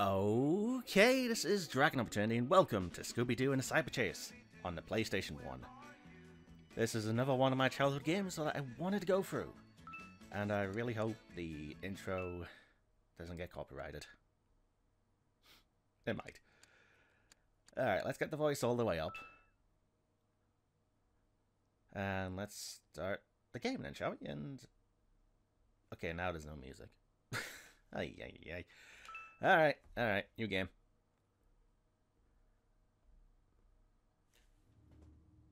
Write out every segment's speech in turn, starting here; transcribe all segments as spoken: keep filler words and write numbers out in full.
Okay, this is Dragon Opportunity and welcome to Scooby Doo and the Cyber Chase on the PlayStation one. This is another one of my childhood games that I wanted to go through, and I really hope the intro doesn't get copyrighted. It might. Alright, let's get the voice all the way up. And let's start the game then, shall we? And okay, now there's no music. Ay, ay, ay. Alright, alright, new game.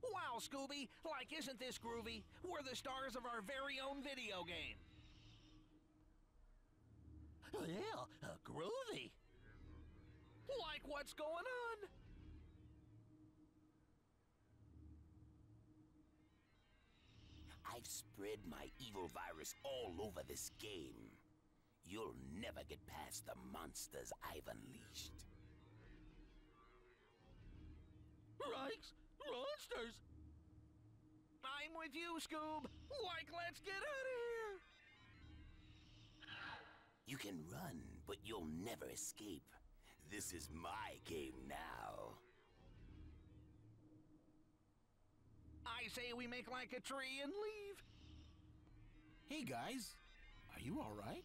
Wow, Scooby! Like, isn't this groovy? We're the stars of our very own video game. Well, uh, groovy. Like, what's going on? I've spread my evil virus all over this game. You'll never get past the monsters I've unleashed. Rikes! Monsters! I'm with you, Scoob! Like, let's get out of here! You can run, but you'll never escape. This is my game now. I say we make like a tree and leave. Hey, guys. Are you all right?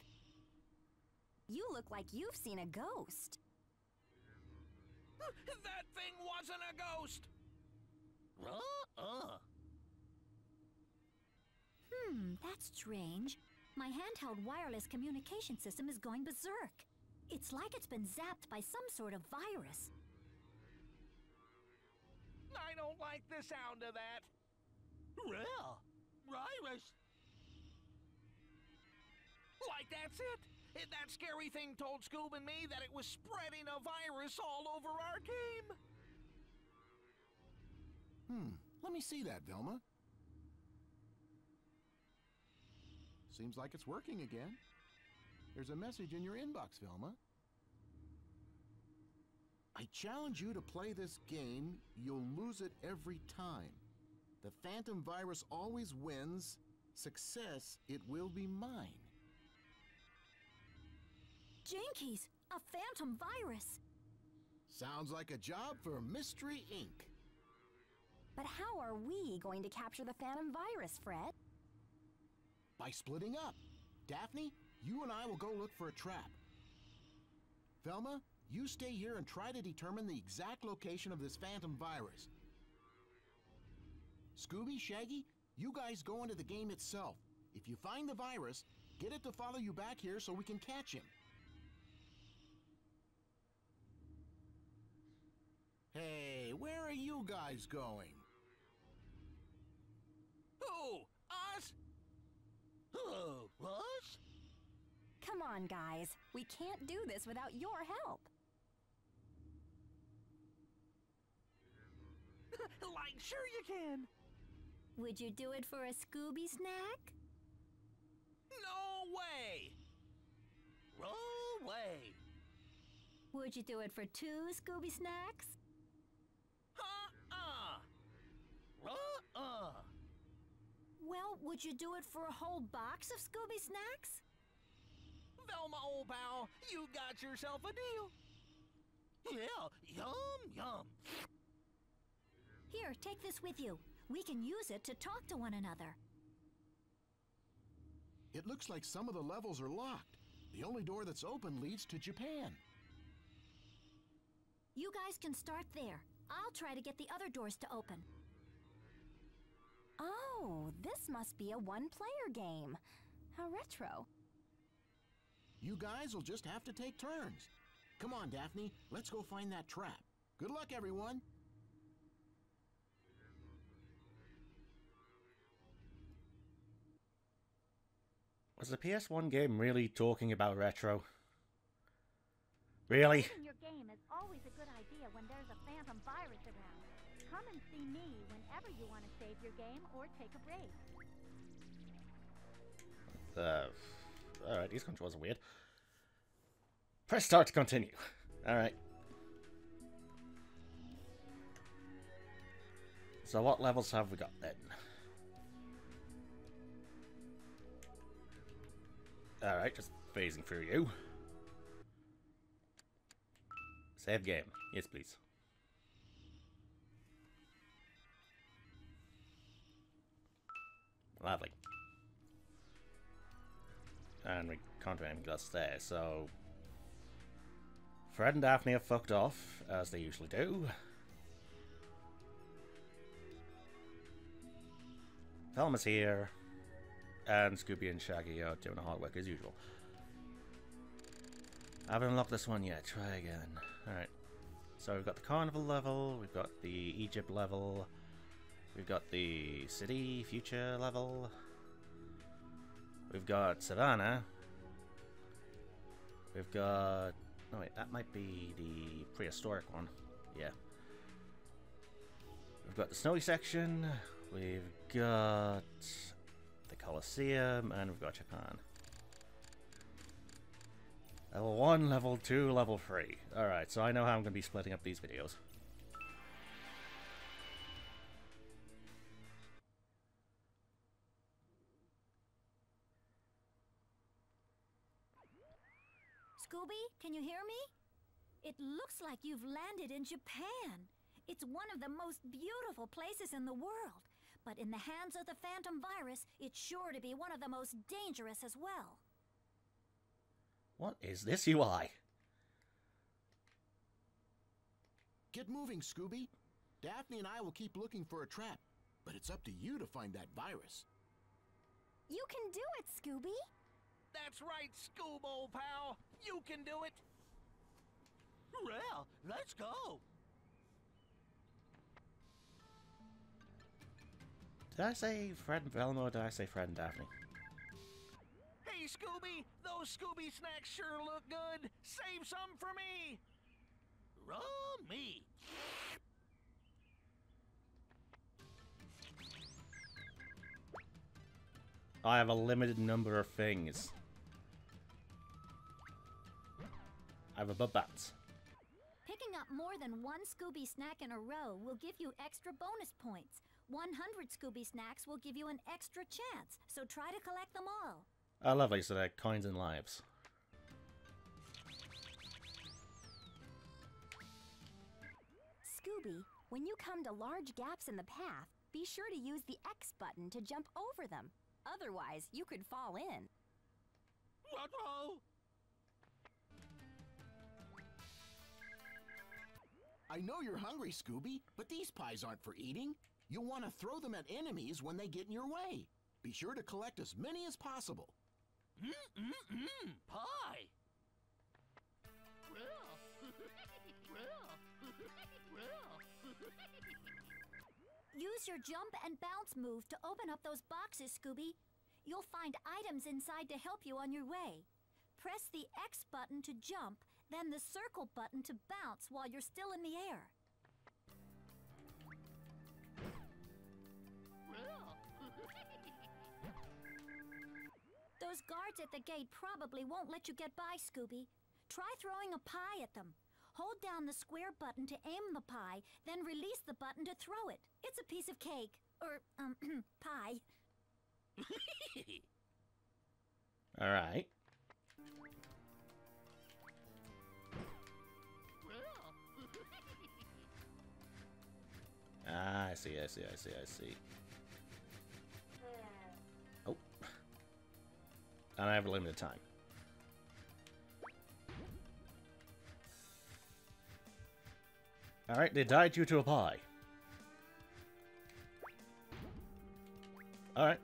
You look like you've seen a ghost. That thing wasn't a ghost! Uh-uh. Hmm, that's strange. My handheld wireless communication system is going berserk. It's like it's been zapped by some sort of virus. I don't like the sound of that. Well, virus. Like, that's it. It, that scary thing told Scoob and me that it was spreading a virus all over our game. Hmm. Let me see that, Velma. Seems like it's working again. There's a message in your inbox, Velma. I challenge you to play this game. You'll lose it every time. The Phantom Virus always wins. Success, it will be mine. Jinkies! A phantom virus! Sounds like a job for Mystery Incorporated. But how are we going to capture the phantom virus, Fred? By splitting up. Daphne, you and I will go look for a trap. Velma, you stay here and try to determine the exact location of this phantom virus. Scooby, Shaggy, you guys go into the game itself. If you find the virus, get it to follow you back here so we can catch him. Hey, where are you guys going? Who? Us? Oh, us? Come on, guys. We can't do this without your help. Like, sure you can. Would you do it for a Scooby snack? No way! No way! Would you do it for two Scooby snacks? Well, would you do it for a whole box of Scooby snacks? Velma, old pal, you got yourself a deal. Yeah, yum, yum. Here, take this with you. We can use it to talk to one another. It looks like some of the levels are locked. The only door that's open leads to Japan. You guys can start there. I'll try to get the other doors to open. Oh, this must be a one-player game. How retro. You guys will just have to take turns. Come on, Daphne. Let's go find that trap. Good luck, everyone. Was the P S one game really talking about retro? Really? Playing your game is always a good idea when there's a phantom virus around. Come and see me whenever you want to save your game or take a break. Uh, Alright, these controls are weird. Press start to continue. Alright. So what levels have we got then? Alright, just phasing through you. Save game. Yes, please. Lovely. And we can't do anything else there, so... Fred and Daphne have fucked off, as they usually do. Thelma's here. And Scooby and Shaggy are doing hard work as usual. I haven't unlocked this one yet. Try again. Alright. So we've got the carnival level, we've got the Egypt level, we've got the city future level, we've got Savannah, we've got... Oh wait, that might be the prehistoric one. Yeah. We've got the snowy section, we've got the Colosseum, and we've got Japan. Level one, level two, level three. Alright, so I know how I'm going to be splitting up these videos. Scooby, can you hear me? It looks like you've landed in Japan. It's one of the most beautiful places in the world. But in the hands of the Phantom Virus, it's sure to be one of the most dangerous as well. What is this U I? Get moving, Scooby. Daphne and I will keep looking for a trap, but it's up to you to find that virus. You can do it, Scooby. That's right, Scoob, old pal. You can do it. Well, let's go. Did I say Fred and Velma or did I say Fred and Daphne? Hey, Scooby! Those Scooby snacks sure look good! Save some for me! Roll me! I have a limited number of things. I have a bub bat. Picking up more than one Scooby snack in a row will give you extra bonus points. one hundred Scooby snacks will give you an extra chance, so try to collect them all. Oh, lovely, so they're coins and lives. Scooby, when you come to large gaps in the path, be sure to use the X button to jump over them. Otherwise, you could fall in. What-oh! I know you're hungry, Scooby, but these pies aren't for eating. You'll want to throw them at enemies when they get in your way. Be sure to collect as many as possible. Mm-mm-mm, pie! Use your jump and bounce move to open up those boxes, Scooby. You'll find items inside to help you on your way. Press the X button to jump, then the circle button to bounce while you're still in the air. Those guards at the gate probably won't let you get by, Scooby. Try throwing a pie at them. Hold down the square button to aim the pie, then release the button to throw it. It's a piece of cake. Or, um, pie. Alright. Ah, I see, I see, I see, I see. Oh. And I have a limited time. Alright, they died due to a pie. Alright.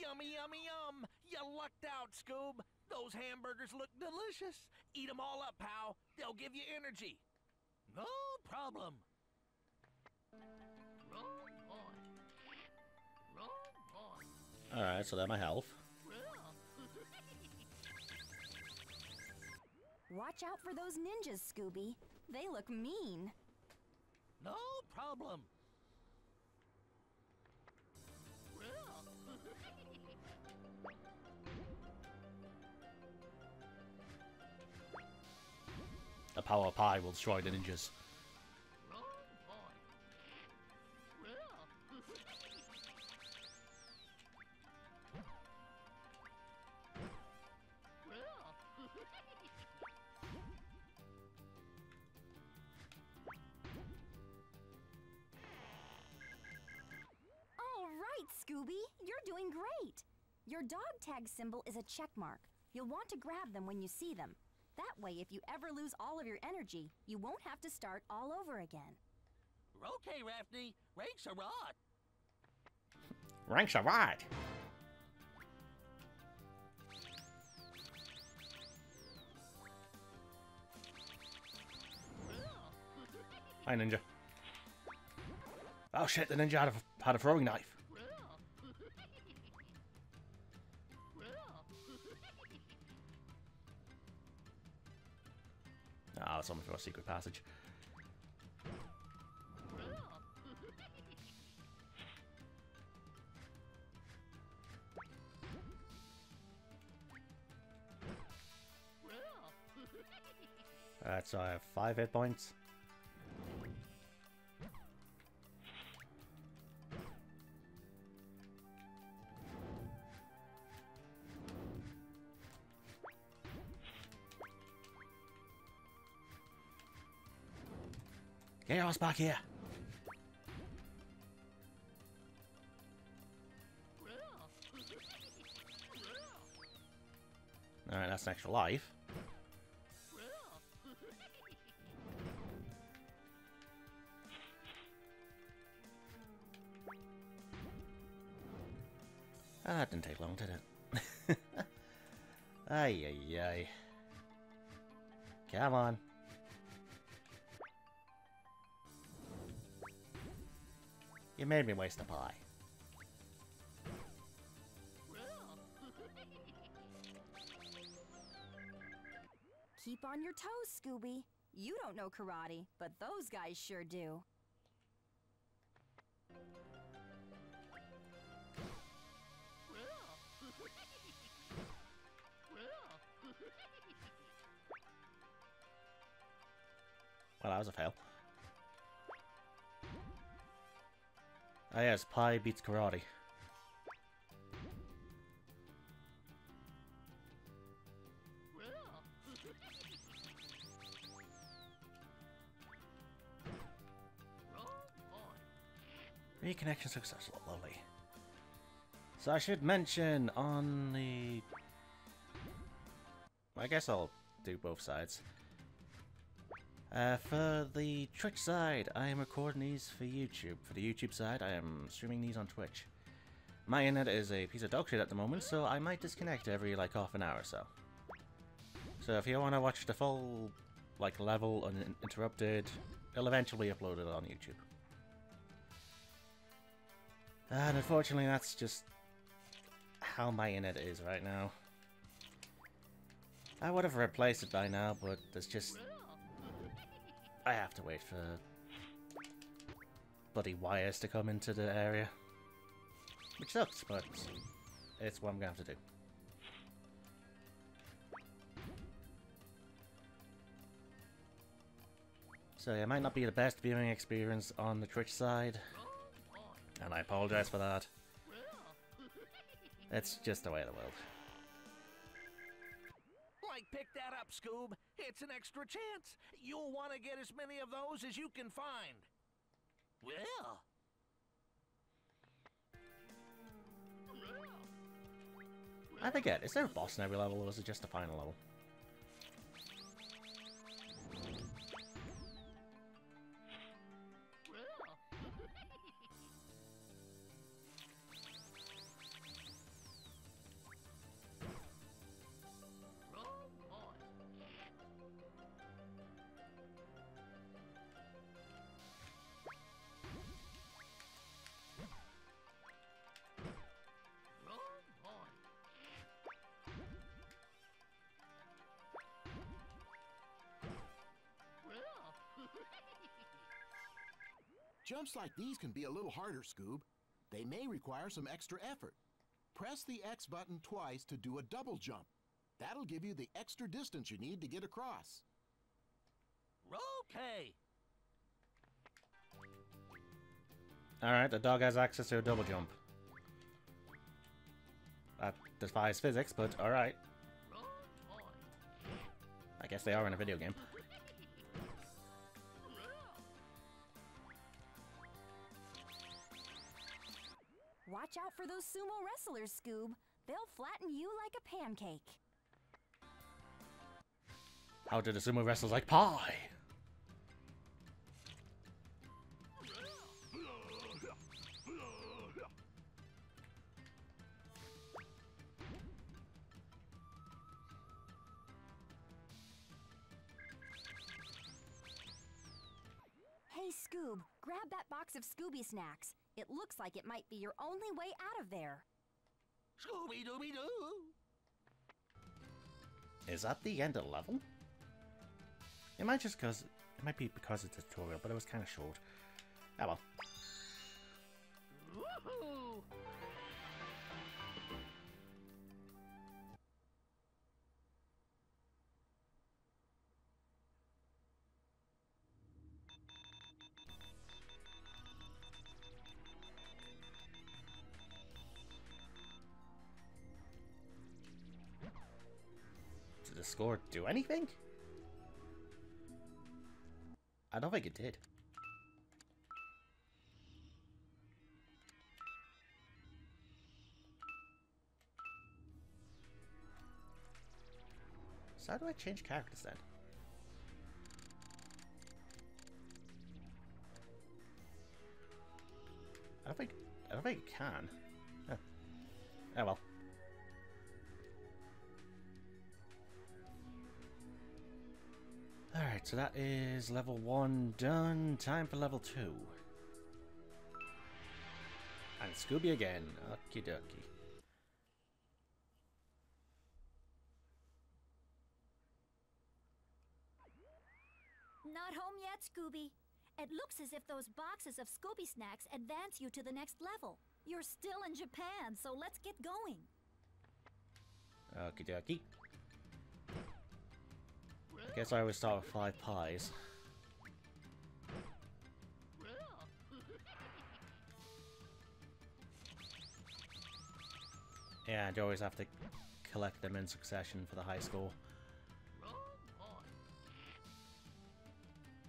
Yummy, yummy, yum! You lucked out, Scoob! Those hamburgers look delicious! Eat them all up, pal! They'll give you energy! No problem! Wrong boy. Wrong boy. Alright, so that's my health. Watch out for those ninjas, Scooby. They look mean. No problem. The power of pie will destroy the ninjas. right, Scooby. You're doing great. Your dog tag symbol is a check mark. You'll want to grab them when you see them. That way, if you ever lose all of your energy, you won't have to start all over again. Okay, Rafty. Ranks are right. Ranks are right. Hi, Ninja. Oh shit, the Ninja had a, had a throwing knife. Ah, that's only for a secret passage. Alright, so I have five hit points. Get your ass back here! Alright, that's an extra life. Ah, that didn't take long, did it? Ay, ay, ay. Come on. You made me waste a pie. Keep on your toes, Scooby. You don't know karate, but those guys sure do. Well, that was a fail. Ah yes, pie beats karate. Reconnection successful, lovely. So I should mention on the... I guess I'll do both sides. Uh, for the Twitch side, I am recording these for YouTube. For the YouTube side, I am streaming these on Twitch. My internet is a piece of dog shit at the moment, so I might disconnect every, like, half an hour or so. So if you want to watch the full, like, level uninterrupted, it'll eventually upload it on YouTube. And unfortunately, that's just how my internet is right now. I would have replaced it by now, but it's just... I have to wait for bloody wires to come into the area, which sucks, but it's what I'm going to have to do. So yeah, it might not be the best viewing experience on the Twitch side, and I apologize for that. It's just the way of the world. Pick that up, Scoob. It's an extra chance. You'll want to get as many of those as you can find. Well. I forget, is there a boss in every level or is it just the final level? Jumps like these can be a little harder, Scoob. They may require some extra effort. Press the X button twice to do a double jump. That'll give you the extra distance you need to get across. Okay. Alright, the dog has access to a double jump. That defies physics, but alright. I guess they are in a video game. for those sumo wrestlers, Scoob. They'll flatten you like a pancake. How did a sumo wrestler like pie? Hey, Scoob, grab that box of Scooby snacks. It looks like it might be your only way out of there. Scooby Dooby Doo! Is that the end of the level? It might just cause it might be because it's a tutorial, but it was kind of short. Oh well. Woohoo! Did the score do anything? I don't think it did. So how do I change characters then? I don't think I don't think it can. Huh. Oh well. Alright, so that is level one done. Time for level two. And Scooby again. Okie dokie. Not home yet, Scooby. It looks as if those boxes of Scooby snacks advance you to the next level. You're still in Japan, so let's get going. Okie dokie. I guess I always start with five pies. Yeah, I'd always have to collect them in succession for the high score.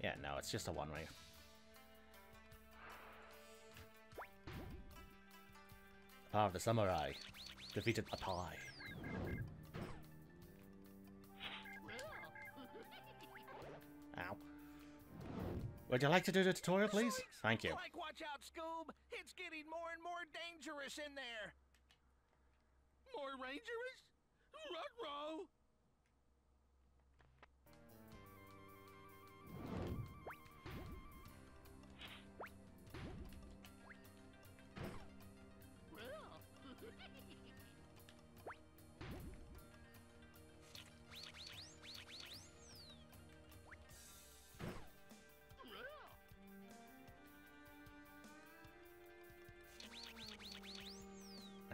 Yeah, no, it's just a one-way. Power of the Samurai. Defeated a pie. Ow. Would you like to do the tutorial, please? Thank you. Like, watch out, Scoob. It's getting more and more dangerous in there. More dangerous? Ruh-roh.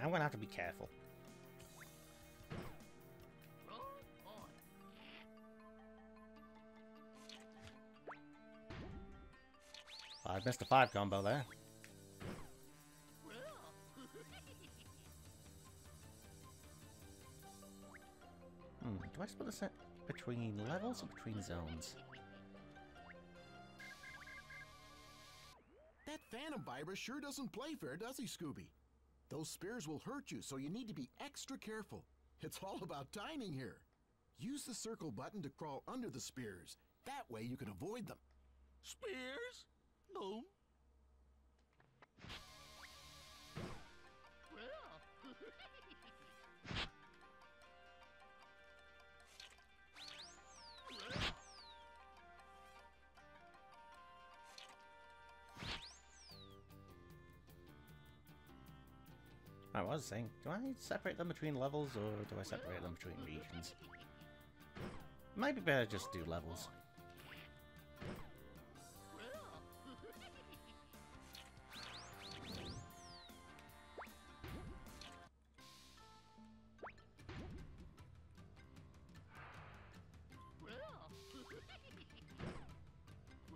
I'm gonna have to be careful. I missed a five combo there. Hmm, do I split this up between levels or between zones? That Phantom Virus sure doesn't play fair, does he, Scooby? Those spears will hurt you, so you need to be extra careful. It's all about timing here. Use the circle button to crawl under the spears. That way you can avoid them. Spears? Boom. I was saying, do I separate them between levels or do I separate them between regions? Might be better just do levels.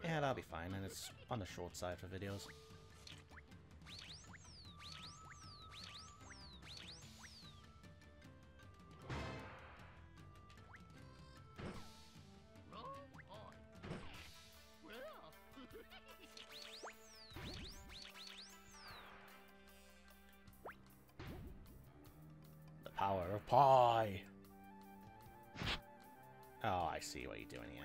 Yeah, that'll be fine, and it's on the short side for videos. Pie! Oh, I see what you're doing here.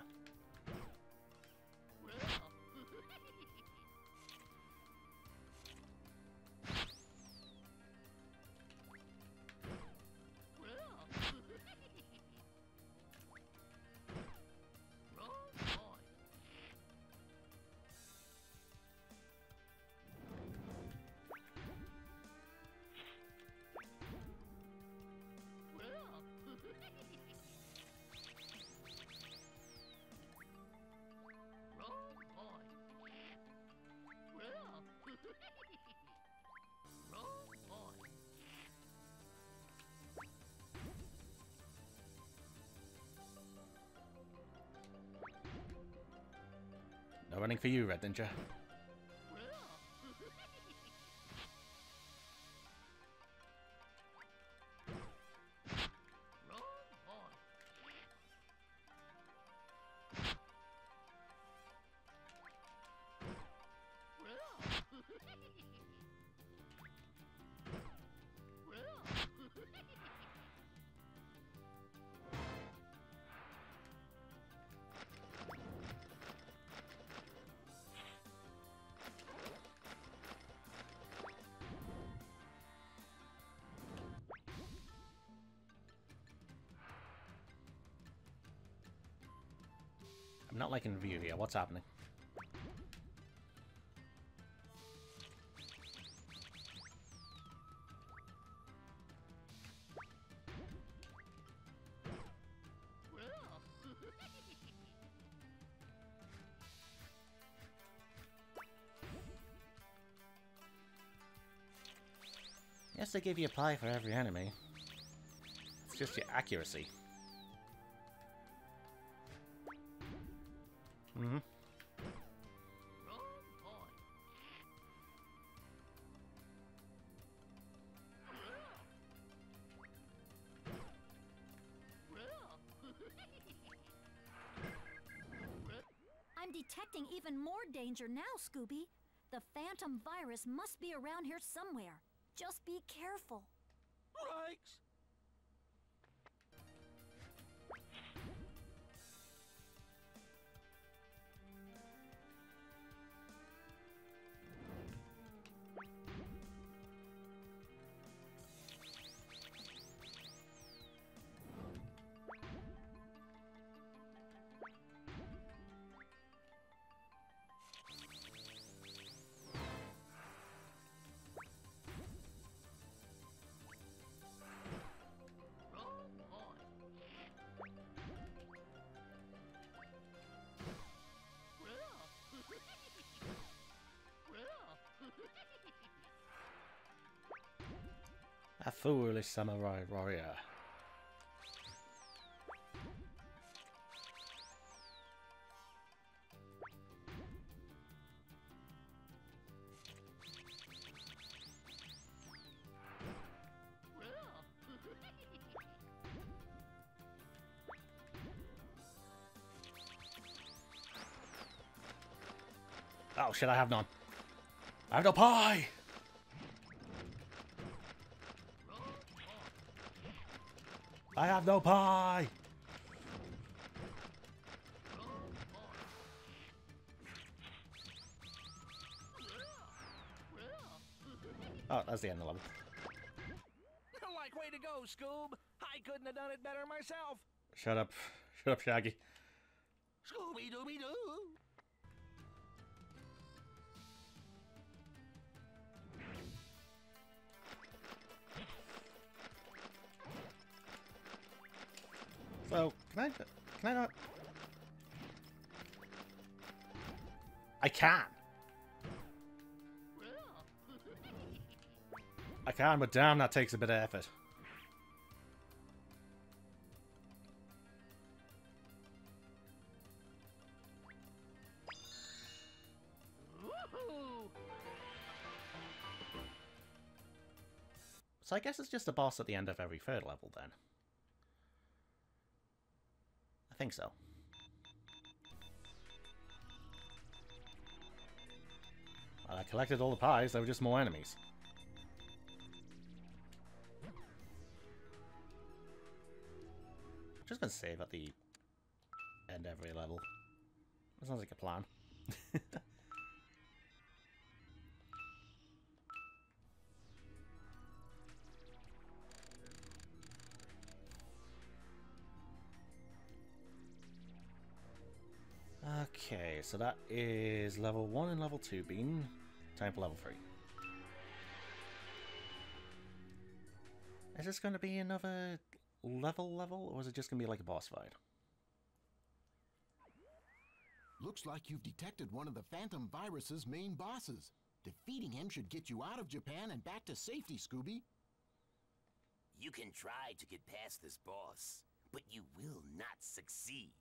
No running for you, Red Ninja. I'm not liking view here. What's happening? Yes, they give you a pie for every enemy. It's just your accuracy. Mm-hmm. I'm detecting even more danger now, Scooby. The Phantom Virus must be around here somewhere. Just be careful. Yikes. A foolish samurai warrior. Oh shit, I have none. I have no pie! I have no pie! Oh, that's the end of the level. Like, way to go, Scoob! I couldn't have done it better myself! Shut up. Shut up, Shaggy. Scooby Dooby Doo! So, can I, can I not? I can! I can, but damn, that takes a bit of effort. So I guess it's just a boss at the end of every third level, then. I think so. Well, I collected all the pies, they were just more enemies. and save at the end of every level. That sounds like a plan. Okay, so that is level one and level two bean. Time for level three. Is this going to be another level level, or is it just going to be like a boss fight? Looks like you've detected one of the Phantom Virus's main bosses. Defeating him should get you out of Japan and back to safety, Scooby. You can try to get past this boss, but you will not succeed.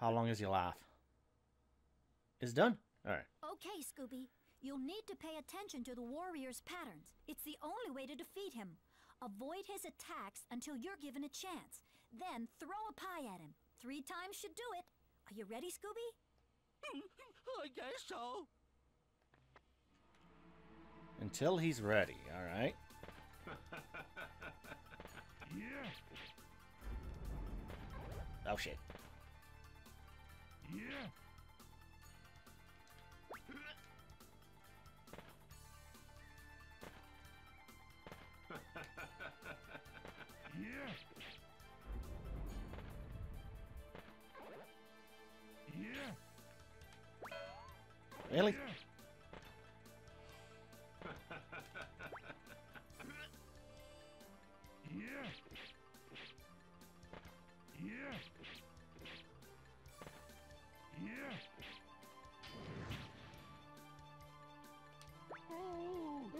How long is your laugh? It's done? Alright. Okay, Scooby. You'll need to pay attention to the warrior's patterns. It's the only way to defeat him. Avoid his attacks until you're given a chance. Then throw a pie at him. Three times should do it. Are you ready, Scooby? I guess so. Until he's ready, alright. Yeah. Oh shit. Yeah. Yeah. Yeah. Really? Yeah. Yeah. Yeah. Yeah. Oh, yeah.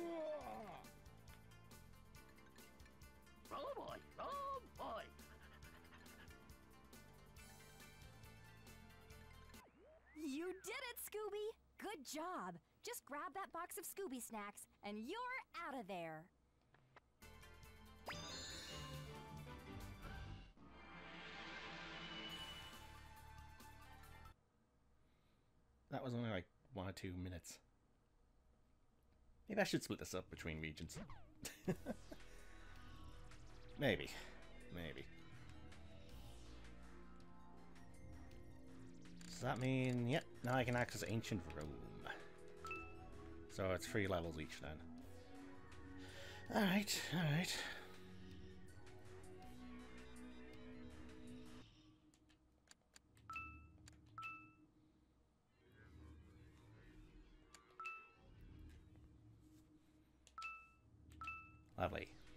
Oh boy, oh boy. You did it, Scooby. Good job. Just grab that box of Scooby snacks and you're out of there. That was only like one or two minutes. Maybe I should split this up between regions. Maybe. Maybe. Does that mean... Yep, now I can access Ancient Rome. So it's three levels each then. Alright, alright. Lovely.